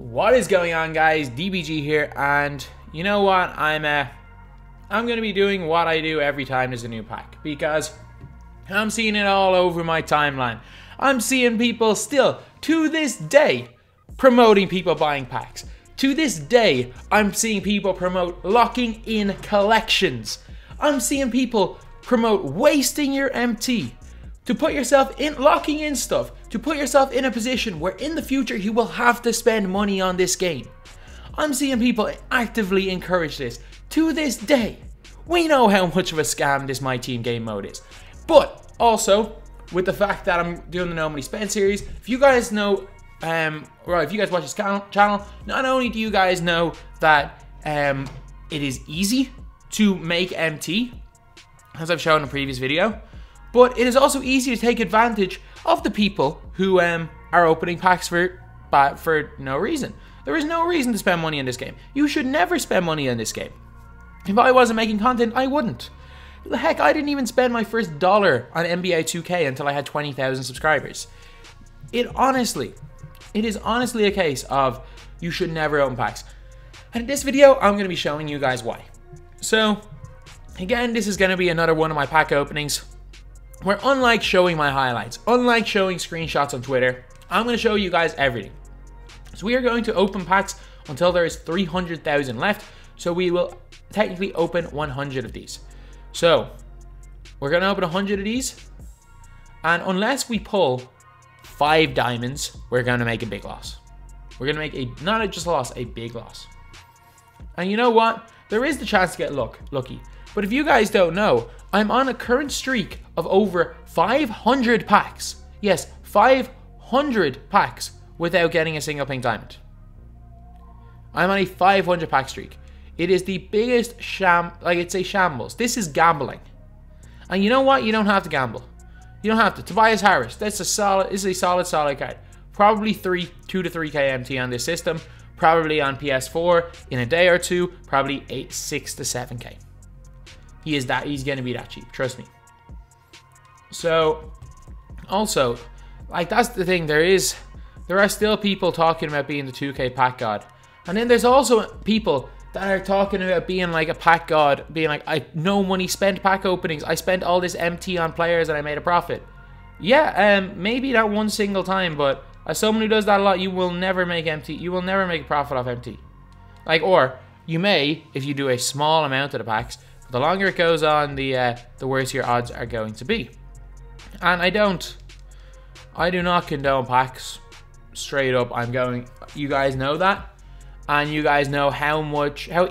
What is going on, guys? DBG here, and you know what? I'm gonna be doing what I do every time there's a new pack, because I'm seeing it all over my timeline. I'm seeing people still to this day promoting people buying packs. To this day, I'm seeing people promote locking in collections. I'm seeing people promote wasting your MT to put yourself in, locking in stuff, to put yourself in a position where in the future you will have to spend money on this game. I'm seeing people actively encourage this. To this day, we know how much of a scam this My Team game mode is. But also, with the fact that I'm doing the No Money Spend series, if you guys know, if you guys watch this channel, not only do you guys know that it is easy to make MT, as I've shown in a previous video, but it is also easy to take advantage of the people who are opening packs for no reason. There is no reason to spend money in this game. You should never spend money in this game. If I wasn't making content, I wouldn't. Heck, I didn't even spend my first dollar on NBA 2K until I had 20,000 subscribers. It is honestly a case of you should never open packs. And in this video, I'm going to be showing you guys why. So, again, this is going to be another one of my pack openings, where unlike showing my highlights, unlike showing screenshots on Twitter, I'm going to show you guys everything. So we are going to open packs until there is 300,000 left. So we will technically open 100 of these. So we're going to open 100 of these. And unless we pull 5 diamonds, we're going to make a big loss. We're going to make a, not just a loss, a big loss. And you know what? There is the chance to get lucky. But if you guys don't know, I'm on a current streak of over 500 packs. Yes, 500 packs without getting a single pink diamond. I'm on a 500 pack streak. It is the biggest shambles. This is gambling. And you know what? You don't have to gamble. You don't have to. Tobias Harris, that's a solid, is a solid card. Probably 2 to 3K MT on this system. Probably on PS4 in a day or two. Probably 6 to 7K. He is that, he's going to be that cheap, trust me. So, also, like, that's the thing, there are still people talking about being the 2K pack god. And then there's also people that are talking about being like a pack god, being like, I no money spent pack openings, I spent all this MT on players and I made a profit. Yeah, maybe that one single time, but as someone who does that a lot, you will never make MT, you will never make a profit off MT. Like, or, you may, if you do a small amount of the packs. The longer it goes on, the worse your odds are going to be. And I do not condone packs. Straight up, you guys know that. And you guys know how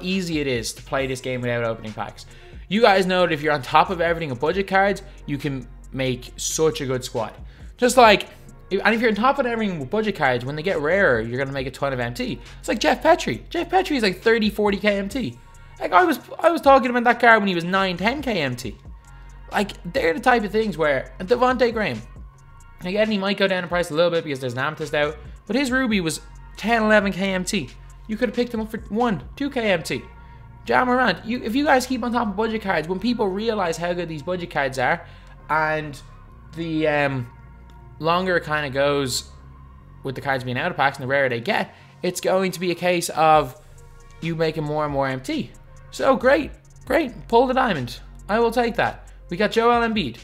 easy it is to play this game without opening packs. You guys know that if you're on top of everything with budget cards, you can make such a good squad. Just like, and if you're on top of everything with budget cards, when they get rarer, you're gonna make a ton of MT. It's like Jeff Petri. Jeff Petri is like 30, 40K MT. Like, I was talking about that guy when he was 9, 10K MT. Like, they're the type of things where, and Devonte' Graham, again, he might go down in price a little bit because there's an amethyst out, but his ruby was 10, 11K MT. You could have picked him up for 1, 2K MT. Jamal Murray, if you guys keep on top of budget cards, when people realize how good these budget cards are, and the longer it kind of goes with the cards being out of packs and the rarer they get, it's going to be a case of you making more and more MT. So great, pull the diamond. I will take that. We got Joel Embiid.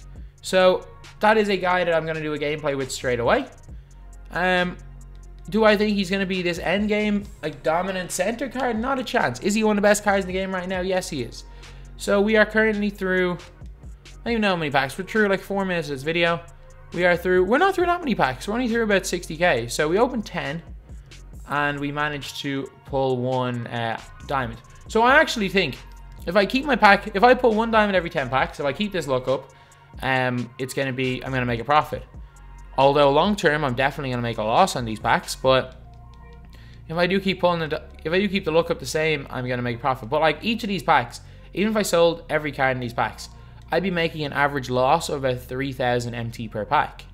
So that is a guy that I'm going to do a gameplay with straight away. Do I think he's going to be this end game, like, dominant center card? Not a chance. Is he one of the best cards in the game right now? Yes, he is. So we are currently through, I don't even know how many packs. We're through like 4 minutes of this video. We're not through that many packs. We're only through about 60K. So we opened 10 and we managed to pull 1 diamond. So I actually think if I keep my pack, if I pull 1 diamond every 10 packs, if I keep this luck up, I'm going to make a profit. Although long term, I'm definitely going to make a loss on these packs. But if I do keep keep the luck up the same, I'm going to make a profit. But like each of these packs, even if I sold every card in these packs, I'd be making an average loss of about 3,000 MT per pack,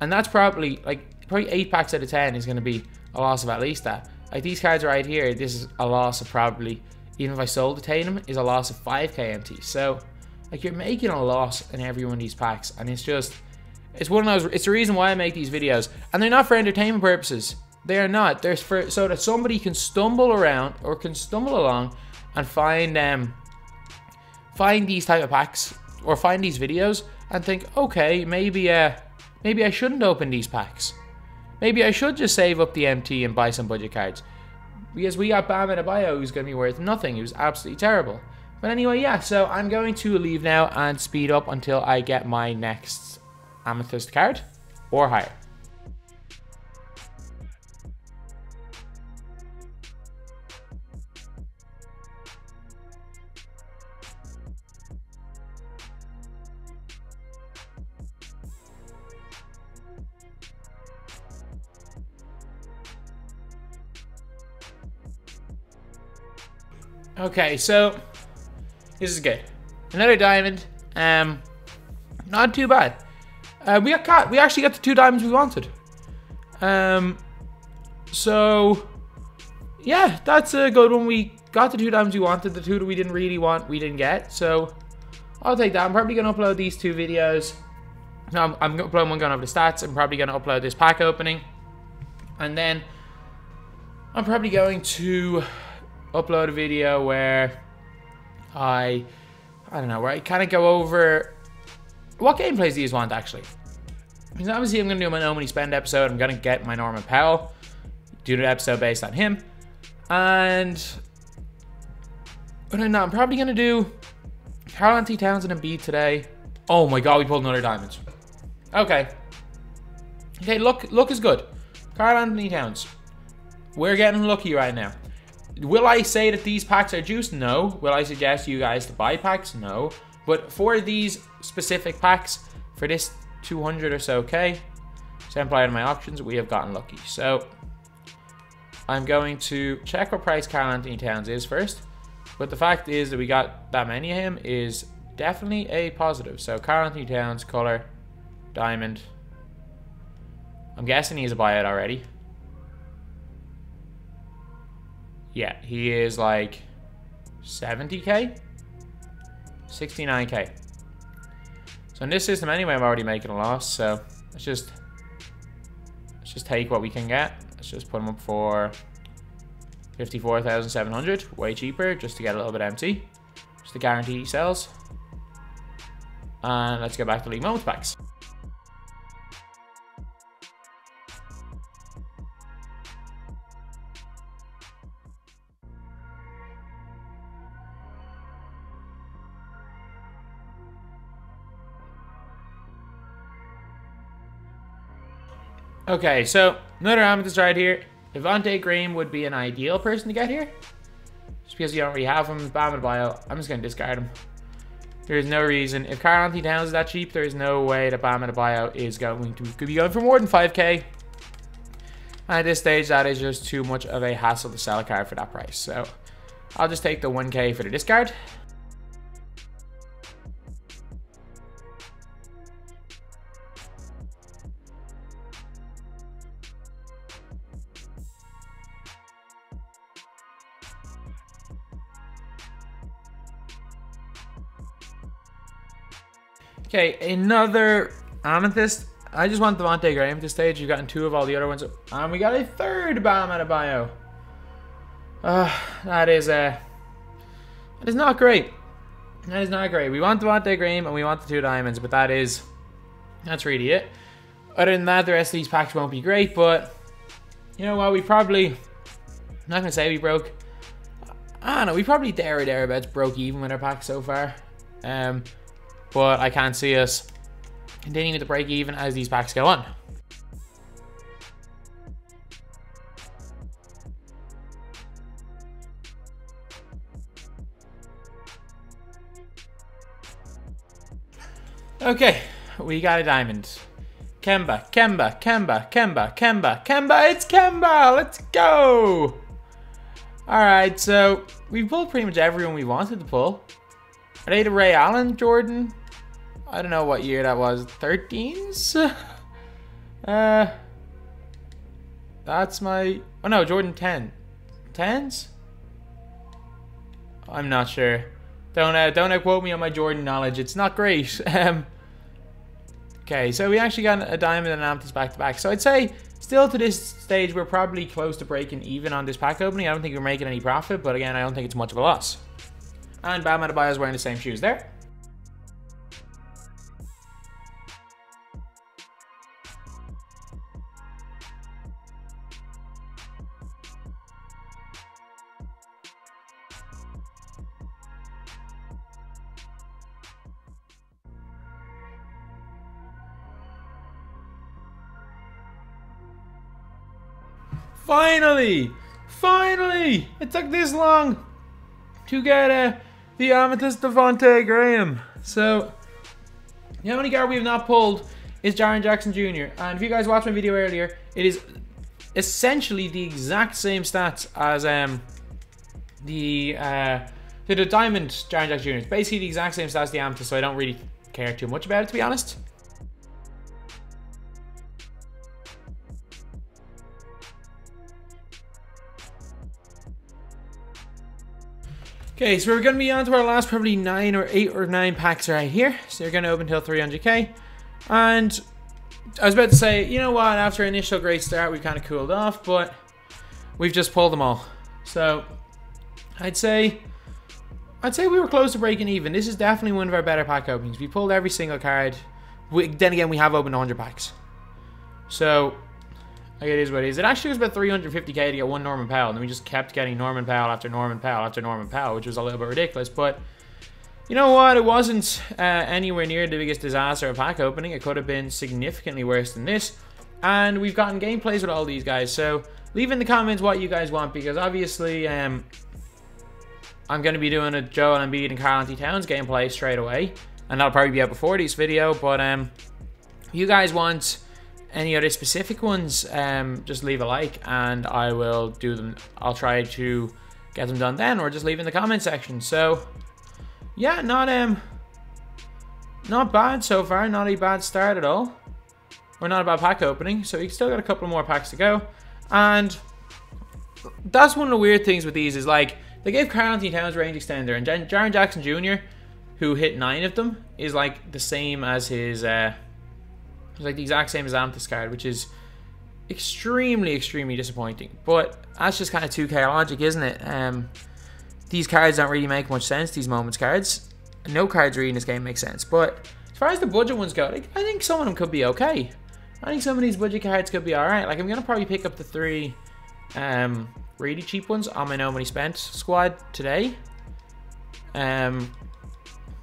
and that's probably like 8 packs out of 10 is going to be a loss of at least that. Like these cards right here, this is a loss of probably, even if I sold the Tatum, is a loss of 5K MT. So, like, you're making a loss in every one of these packs. And it's just, it's one of those, it's the reason why I make these videos. And they're not for entertainment purposes. They are not. There's for so that somebody can stumble around or can stumble along and find these type of packs or find these videos and think, okay, maybe I shouldn't open these packs. Maybe I should just save up the MT and buy some budget cards. Because we got Bam Adebayo, who's going to be worth nothing. He was absolutely terrible. But anyway, yeah, so I'm going to leave now and speed up until I get my next Amethyst card or higher. Okay, so this is good. Another diamond. Not too bad. We actually got the two diamonds we wanted. So yeah, that's a good one. We got the two diamonds we wanted. The two that we didn't really want, we didn't get. So I'll take that. I'm probably gonna upload these two videos. No, I'm gonna upload one going over the stats. I'm probably gonna upload this pack opening, and then I'm probably going to upload a video where I don't know, where I kind of go over what gameplays these want, actually. Because obviously I'm going to do my No Money Spend episode. I'm going to get my Norman Powell, do an episode based on him. And I'm probably going to do Karl-Anthony Towns and Embiid today. Oh my god, we pulled another diamond. Okay. Okay, look is good. Karl-Anthony Towns. We're getting lucky right now. Will I say that these packs are juiced? No. Will I suggest you guys to buy packs? No. But for these specific packs, for this 200 or so K, sample out of my auctions, we have gotten lucky. So I'm going to check what price Karl-Anthony Towns is first. But the fact is that we got that many of him is definitely a positive. So Karl-Anthony Towns, color, diamond. I'm guessing he's a buyout already. Yeah, he is like 70K, 69K. So in this system anyway, I'm already making a loss. So let's just take what we can get. Let's just put him up for 54,700, way cheaper, just to get a little bit empty, just to guarantee he sells. And let's go back to League Moments packs. Okay, so another amethyst right here. Devonte' Graham would be an ideal person to get here. Just because you don't really have him. Bam Adebayo, I'm just going to discard him. There is no reason. If Karl-Anthony Towns is that cheap, there is no way that Bam Adebayo is going to be going for more than 5K. And at this stage, that is just too much of a hassle to sell a card for that price. So I'll just take the 1K for the discard. Okay, another amethyst. I just want Devonte' Graham at this stage. You've gotten two of all the other ones. And we got a third Bam Adebayo. That is not great. That is not great. We want Devonte' Graham and we want the two diamonds, but that's really it. Other than that, the rest of these packs won't be great, but you know what? We probably, I'm not going to say we broke. I don't know. We probably there or thereabouts broke even with our packs so far. But I can't see us continuing to break even as these packs go on. Okay, we got a diamond. Kemba, Kemba, Kemba, Kemba, Kemba, Kemba, it's Kemba! Let's go! Alright, so we pulled pretty much everyone we wanted to pull. Are they the Ray Allen, Jordan? I don't know what year that was. 13s? That's my... Oh no, Jordan 10. 10s? I'm not sure. Don't quote me on my Jordan knowledge. It's not great. Okay, so we actually got a diamond and an amethyst back-to-back. So I'd say, still to this stage, we're probably close to breaking even on this pack opening. I don't think we're making any profit, but again, I don't think it's much of a loss. And Bam Adebayo is wearing the same shoes there. Finally! Finally! It took this long to get the amethyst Devonte' Graham. So, the only guard we have not pulled is Jaren Jackson Jr. And if you guys watched my video earlier, it is essentially the exact same stats as the diamond Jaren Jackson Jr. It's basically the exact same stats as the amethyst, so I don't really care too much about it, to be honest. Okay, so we're going to be on to our last probably 9 or 8 or 9 packs right here. So you're going to open till 300k. And I was about to say, you know what, after an initial great start, we kind of cooled off, but we've just pulled them all. So I'd say we were close to breaking even. This is definitely one of our better pack openings. We pulled every single card. Then again, we have opened 100 packs. So it is what it is. It actually was about 350k to get one Norman Powell, and we just kept getting Norman Powell after Norman Powell after Norman Powell, which was a little bit ridiculous. But you know what? It wasn't anywhere near the biggest disaster of pack opening. It could have been significantly worse than this. And we've gotten gameplays with all these guys. So leave in the comments what you guys want, because obviously I'm going to be doing a Joel Embiid and Karl-Anthony Towns gameplay straight away, and that'll probably be out before this video. But you guys want any other specific ones, just leave a like and I will do them. I'll try to get them done then, or just leave in the comment section. So yeah, not bad so far. Not a bad start at all, or not a bad pack opening. So you still got a couple more packs to go. And that's one of the weird things with these is, like, they gave Karl-Anthony Towns range extender, and Jaren Jackson Jr., who hit 9 of them, is like the same as his it's like the exact same as amethyst card, which is extremely disappointing. But that's just kind of 2K logic, isn't it? These cards don't really make much sense, these moments cards. No cards really in this game make sense. But as far as the budget ones go, like, I think some of them could be okay. I think some of these budget cards could be alright. Like, I'm going to probably pick up the 3 really cheap ones on my No Money Spent squad today.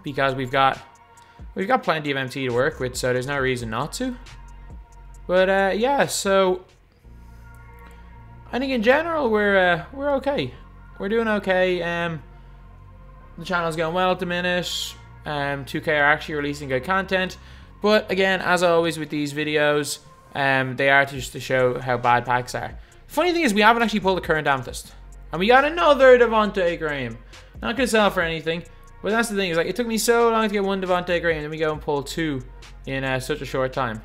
Because we've got plenty of MT to work with, so there's no reason not to. But yeah, so I think in general we're okay. We're doing okay. The channel's going well at the minute. 2K are actually releasing good content. But again, as always with these videos, they are just to show how bad packs are. Funny thing is, we haven't actually pulled the current amethyst, and we got another Devonte' Graham. Not gonna sell for anything. But that's the thing, is like, it took me so long to get one Devonte' Graham, and then we go and pull 2 in such a short time.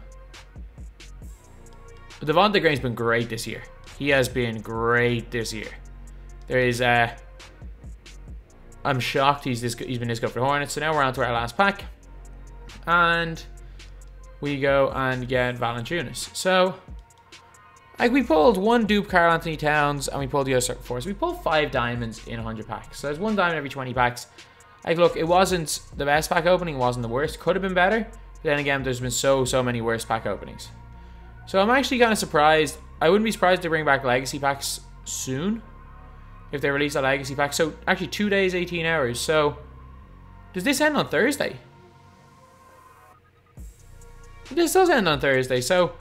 But Devonte' Graham's been great this year. He has been great this year. There is, I'm shocked he's been this good for the Hornets. So now we're on to our last pack, and we go and get Valanciunas. So, like, we pulled one dupe Karl-Anthony Towns, and we pulled the other 4. So we pulled 5 diamonds in 100 packs. So there's one diamond every 20 packs. Like, look, it wasn't the best pack opening, wasn't the worst. Could have been better. But then again, there's been so many worse pack openings. So I'm actually kind of surprised. I wouldn't be surprised to bring back legacy packs soon, if they release a legacy pack. So actually, 2 days, 18 hours. So does this end on Thursday? This does end on Thursday. So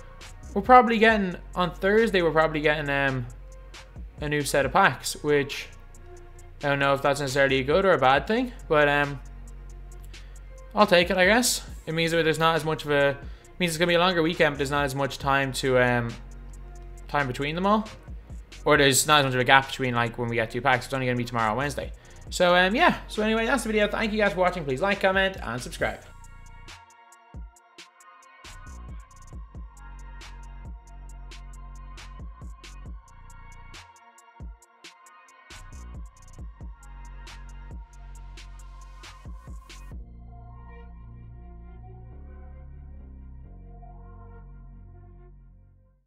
we're probably getting, on Thursday, we're probably getting a new set of packs, which I don't know if that's necessarily a good or a bad thing, but I'll take it, I guess. It means that there's not as much of a, it means it's gonna be a longer weekend, but there's not as much time to time between them all, or there's not as much of a gap between, like, when we get 2 packs. It's only gonna be tomorrow, Wednesday. So yeah. So anyway, that's the video. Thank you guys for watching. Please like, comment, and subscribe.